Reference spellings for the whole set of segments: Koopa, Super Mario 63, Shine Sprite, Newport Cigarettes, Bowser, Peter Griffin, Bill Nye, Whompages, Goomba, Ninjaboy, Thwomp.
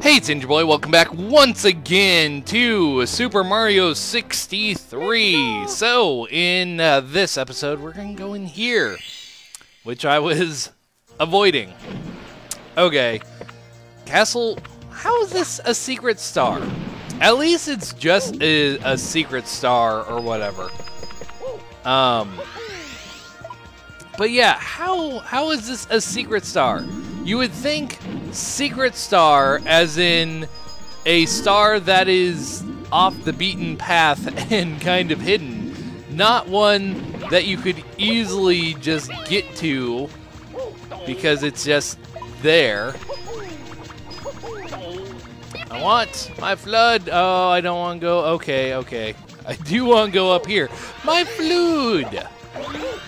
Hey, it's Injuboy, welcome back once again to Super Mario 63. So, in this episode, we're going to go in here, which I was avoiding. Okay. Castle, how is this a secret star? At least it's just a secret star or whatever. But yeah, how is this a secret star? You would think secret star as in a star that is off the beaten path and kind of hidden, not one that you could easily just get to because it's just there. I want my flood. Oh, I don't want to go. Okay. I do want to go up here. My flood.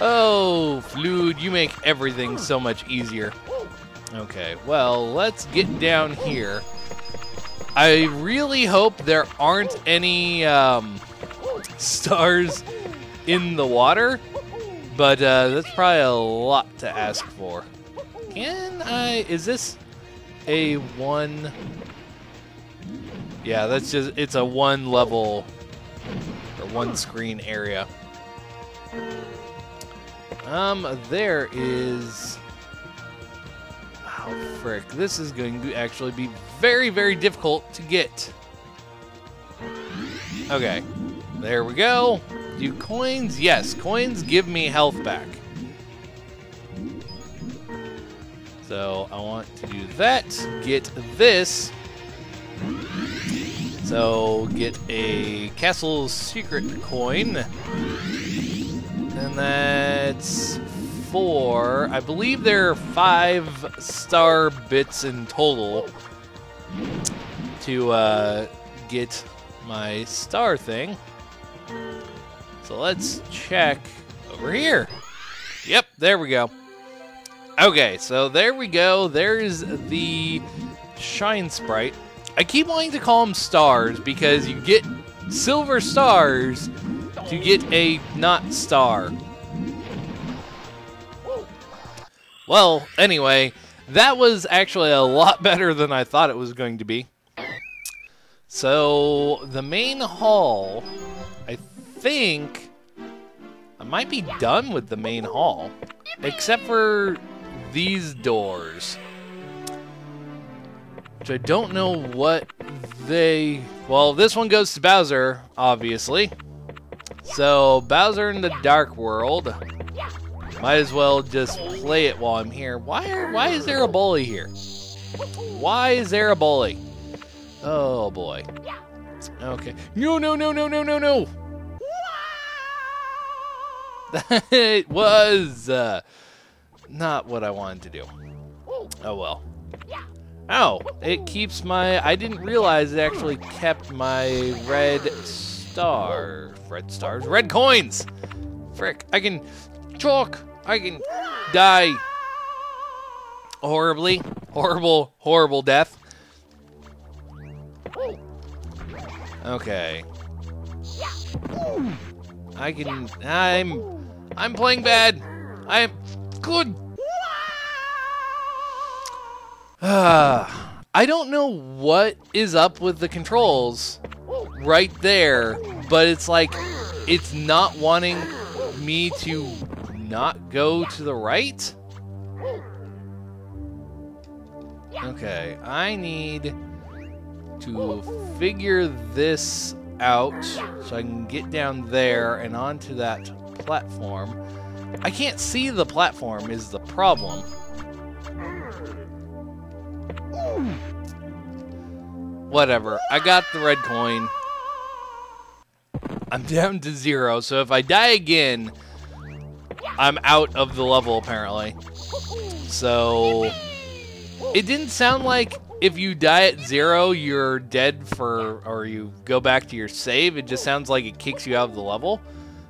Oh, flood, you make everything so much easier. Okay, well, let's get down here. I really hope there aren't any stars in the water, but that's probably a lot to ask for. Can I... is this a one... yeah, that's just... it's a one level or one screen area. There is... oh, frick. This is going to actually be very, very difficult to get. Okay. There we go. Do coins? Yes, coins give me health back. So, I want to do that. Get this. So, get a castle secret coin. And that's... four. I believe there are 5 star bits in total to get my star thing. So let's check over here. Yep, there we go. Okay, so there we go. There's the Shine Sprite. I keep wanting to call them stars because you get silver stars to get a not star. Well, anyway, that was actually a lot better than I thought it was going to be. So, the main hall, I think I might be done with the main hall, except for these doors, which I don't know what they... well, this one goes to Bowser, obviously. So, Bowser in the Dark World... might as well just play it while I'm here. Why is there a bully here? Why is there a bully? Oh boy. Okay. No. It was not what I wanted to do. Oh well. Oh, it keeps my... I didn't realize it actually kept my red star. Red stars. Red coins! Frick. I can... chalk! I can die horribly. Horrible, horrible death. Okay. I can... I'm playing bad. I'm good. I don't know what is up with the controls right there, but it's like it's not wanting me to not go to the right? Okay, I need to figure this out so I can get down there and onto that platform. I can't see the platform is the problem. Whatever, I got the red coin. I'm down to 0, so if I die again... I'm out of the level, apparently. So... it didn't sound like if you die at 0, you're dead for... or you go back to your save. It just sounds like it kicks you out of the level.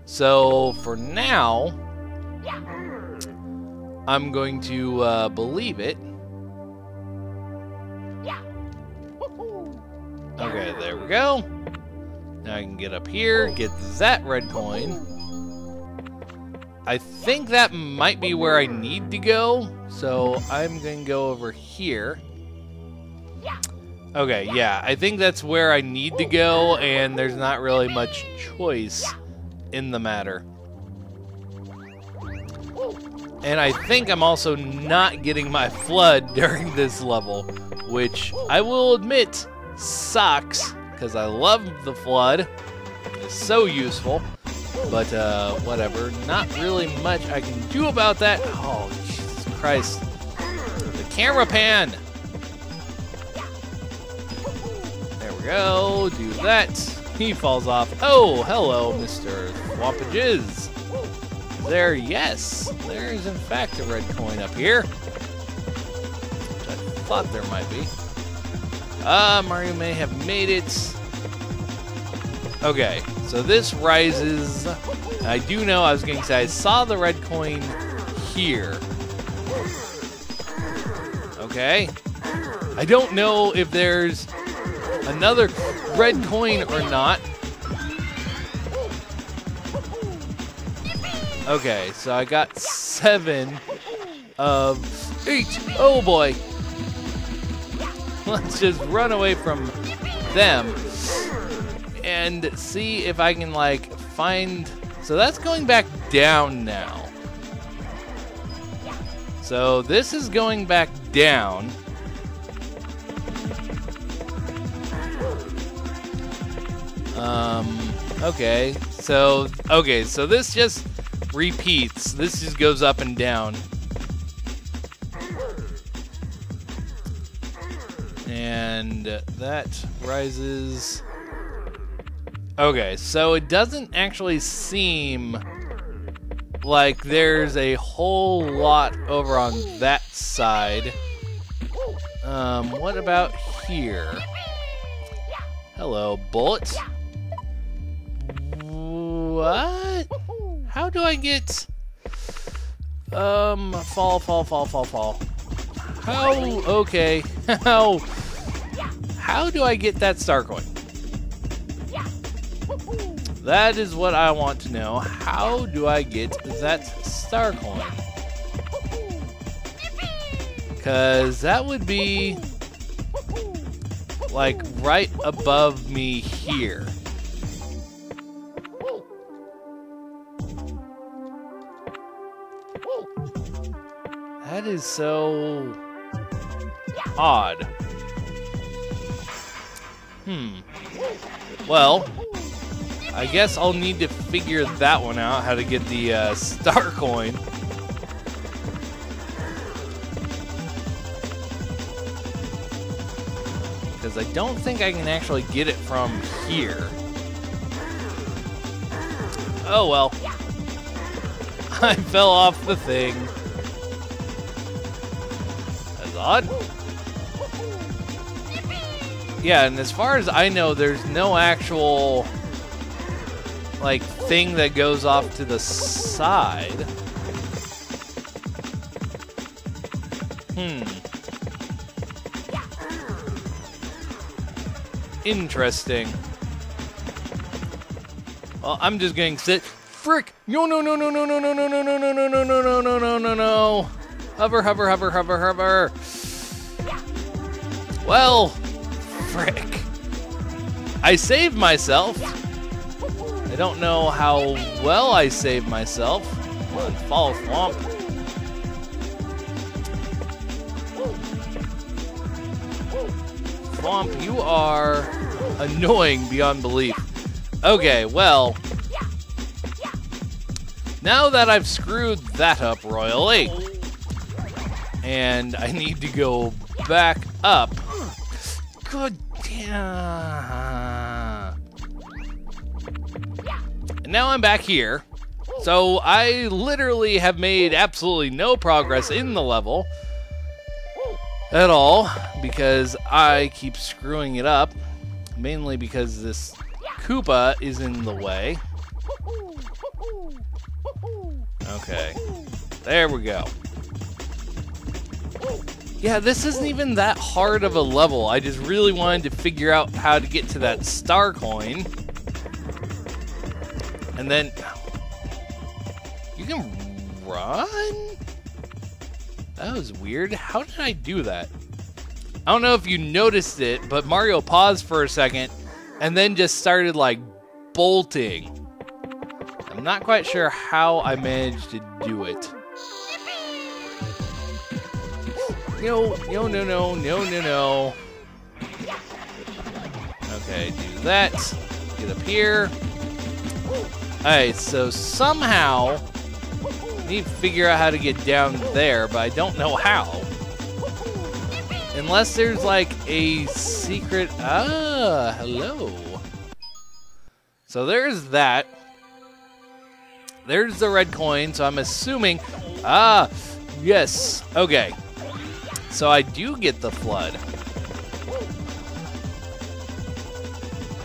So, for now... I'm going to believe it. Okay, there we go. Now I can get up here, get that red coin. I think that might be where I need to go, so I'm going to go over here. Okay, yeah, I think that's where I need to go, and there's not really much choice in the matter. And I think I'm also not getting my flood during this level, which I will admit sucks, because I love the flood. It's so useful, but whatever. Not really much I can do about that. Oh, Jesus Christ. The camera pan! There we go, do that. He falls off. Oh, hello, Mr. Whompages. There, yes, there is in fact a red coin up here. Which I thought there might be. Mario may have made it. Okay, so this rises. I do know, I was going to say, I saw the red coin here. Okay. I don't know if there's another red coin or not. Okay, so I got 7 of 8. Oh boy. Let's just run away from them and see if I can like find. So that's going back down now. So this is going back down. Okay. So okay, so this just repeats. This just goes up and down. And that rises. Okay, so it doesn't actually seem like there's a whole lot over on that side. What about here? Hello, bullet. What? How do I get, fall. How, okay, how do I get that star coin? That is what I want to know. How do I get that star coin? Because that would be, like, right above me here. That is so odd. Well, I guess I'll need to figure that one out, how to get the star coin. Because I don't think I can actually get it from here. Oh well. I fell off the thing. Odd. Yeah, and as far as I know, there's no actual like thing that goes off to the side. Interesting. Well, I'm just going to sit. Frick! No. Hover. Well, frick. I saved myself. I don't know how well I saved myself. Come on, follow Thwomp, you are annoying beyond belief. Okay, well. Now that I've screwed that up royally. And I need to go back up. Good. And now I'm back here. So I literally have made absolutely no progress in the level at all because I keep screwing it up. Mainly because this Koopa is in the way. Okay. There we go. Yeah, this isn't even that hard of a level. I just really wanted to figure out how to get to that star coin. And then... You can run? That was weird. How did I do that? I don't know if you noticed it, but Mario paused for a second and then just started, like, bolting. I'm not quite sure how I managed to do it. No, no, no, no, no, no, no. Okay, do that. Get up here. Alright, so somehow I need to figure out how to get down there, but I don't know how. Unless there's like a secret. Ah, hello. So there's that. There's the red coin, so I'm assuming. Ah, yes. Okay. So I do get the flood.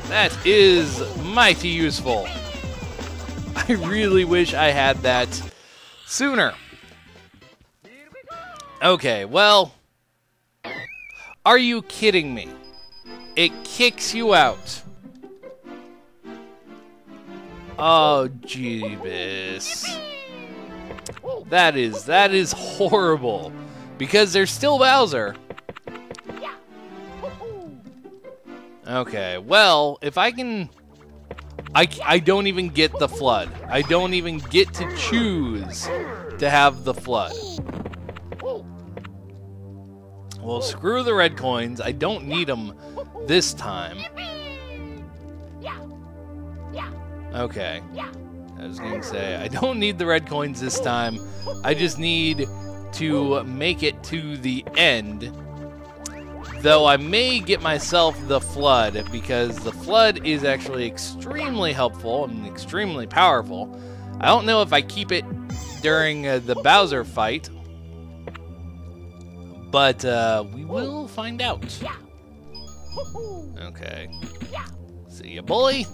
That is mighty useful. I really wish I had that sooner. Okay, well. Are you kidding me? It kicks you out. Oh, jeebus. That is horrible. Because there's still Bowser. Okay, well, if I can... I don't even get the flood. I don't even get to choose to have the flood. Well, screw the red coins. I don't need them this time. Okay. I was going to say, I don't need the red coins this time. I just need to make it to the end. Though I may get myself the flood, because the flood is actually extremely helpful and extremely powerful. I don't know if I keep it during the Bowser fight. But we will find out. Okay. See ya, bully.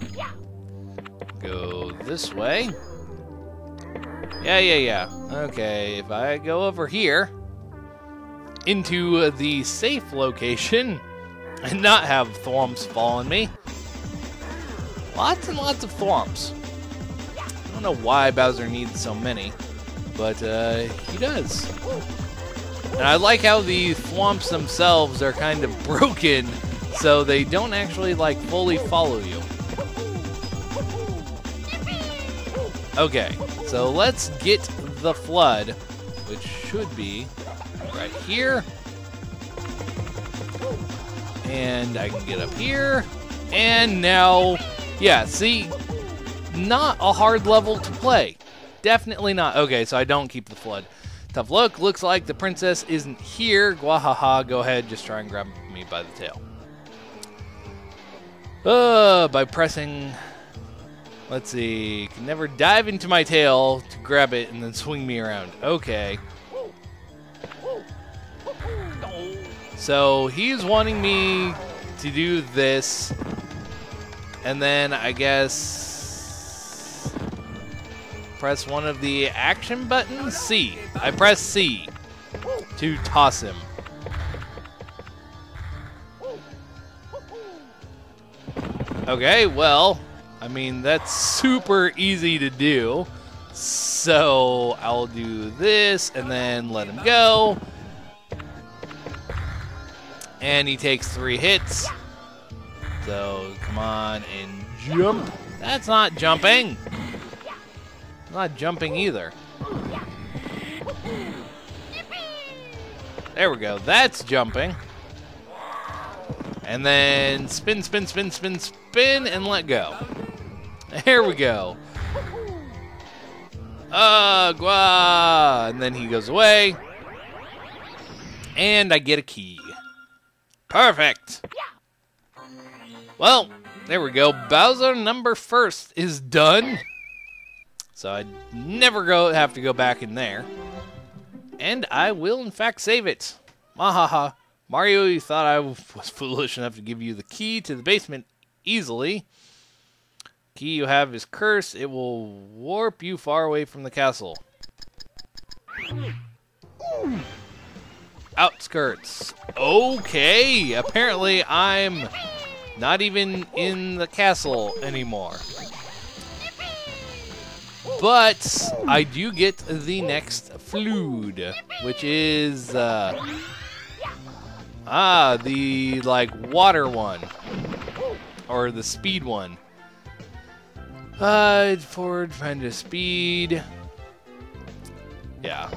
Go this way. Yeah, yeah, yeah. Okay, if I go over here into the safe location and not have Thwomps following me. Lots and lots of Thwomps. I don't know why Bowser needs so many, but he does. And I like how the Thwomps themselves are kind of broken, so they don't actually, like, fully follow you. Okay, so let's get the flood, which should be right here. And I can get up here. And now, yeah, see, not a hard level to play. Definitely not. Okay, so I don't keep the flood. Tough luck. Looks like the princess isn't here. Gwahaha, go ahead. Just try and grab me by the tail. By pressing... Let's see. Can never dive into my tail to grab it and then swing me around. Okay. So he's wanting me to do this. And then I guess... Press one of the action buttons? C. I press C to toss him. Okay, well... I mean, that's super easy to do. So I'll do this and then let him go. And he takes 3 hits. So come on and jump. That's not jumping. Not jumping either. There we go. That's jumping. And then spin, spin, spin, spin, spin, and let go. There we go. Gwa! And then he goes away. And I get a key. Perfect. Well, there we go. Bowser number 1st is done. So I never have to go back in there. And I will, in fact, save it. Mahaha. Mario, you thought I was foolish enough to give you the key to the basement easily. The key you have is cursed. It will warp you far away from the castle. Outskirts. Okay, apparently I'm not even in the castle anymore. But I do get the next flood, which is... Ah, the, like, water one. Or the speed one. Forward, trying to speed. Yeah.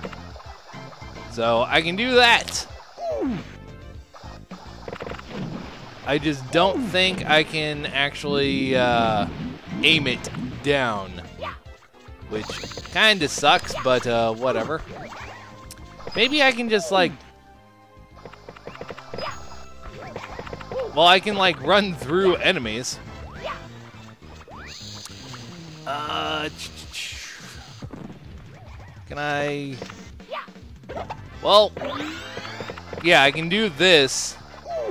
So, I can do that. I just don't think I can actually aim it down. Which kind of sucks, but whatever. Maybe I can just, like... Well, I can, like, run through enemies. Can I... Well... Yeah, I can do this.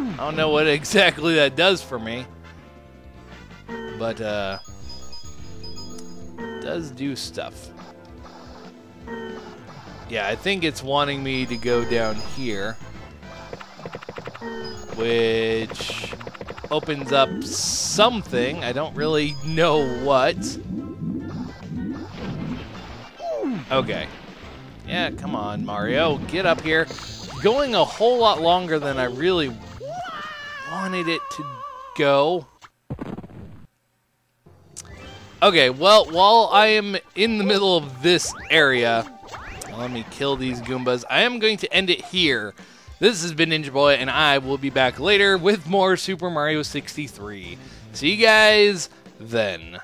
I don't know what exactly that does for me. But, does do stuff. Yeah, I think it's wanting me to go down here, which opens up something. I don't really know what. Okay. Yeah, come on, Mario. Get up here. Going a whole lot longer than I really wanted it to go. Okay, well, while I am in the middle of this area, let me kill these Goombas. I am going to end it here. This has been Ninja Boy, and I will be back later with more Super Mario 63. See you guys then.